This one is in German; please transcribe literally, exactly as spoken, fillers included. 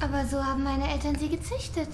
Aber so haben meine Eltern sie gezüchtet.